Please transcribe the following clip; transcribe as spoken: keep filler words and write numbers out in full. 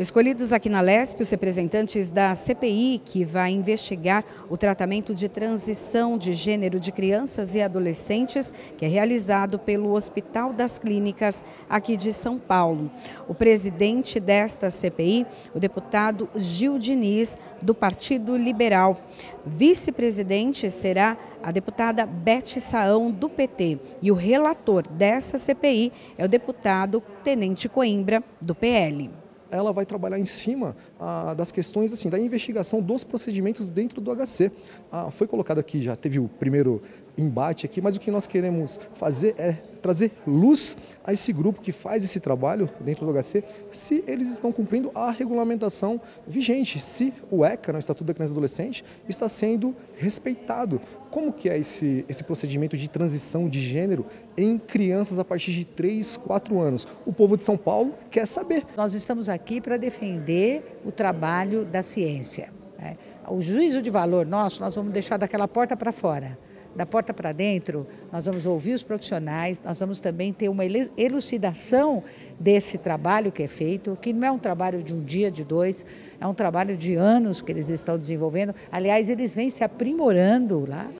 Escolhidos aqui na Alesp, os representantes da C P I, que vai investigar o tratamento de transição de gênero de crianças e adolescentes, que é realizado pelo Hospital das Clínicas aqui de São Paulo. O presidente desta C P I, o deputado Gil Diniz, do Partido Liberal. Vice-presidente será a deputada Beth Saão, do P T. E o relator dessa C P I é o deputado Tenente Coimbra, do P L. Ela vai trabalhar em cima ah, das questões assim, da investigação dos procedimentos dentro do H C. Ah, foi colocado aqui, já teve o primeiro embate aqui, mas o que nós queremos fazer é trazer luz a esse grupo que faz esse trabalho dentro do H C, se eles estão cumprindo a regulamentação vigente, se o E C A, o Estatuto da Criança e do Adolescente, está sendo respeitado. Como que é esse, esse procedimento de transição de gênero em crianças a partir de três, quatro anos? O povo de São Paulo quer saber. Nós estamos aqui para defender o trabalho da ciência, né? O juízo de valor nosso, nós vamos deixar daquela porta para fora. Da porta para dentro, nós vamos ouvir os profissionais, nós vamos também ter uma elucidação desse trabalho que é feito, que não é um trabalho de um dia, de dois, é um trabalho de anos que eles estão desenvolvendo. Aliás, eles vêm se aprimorando lá.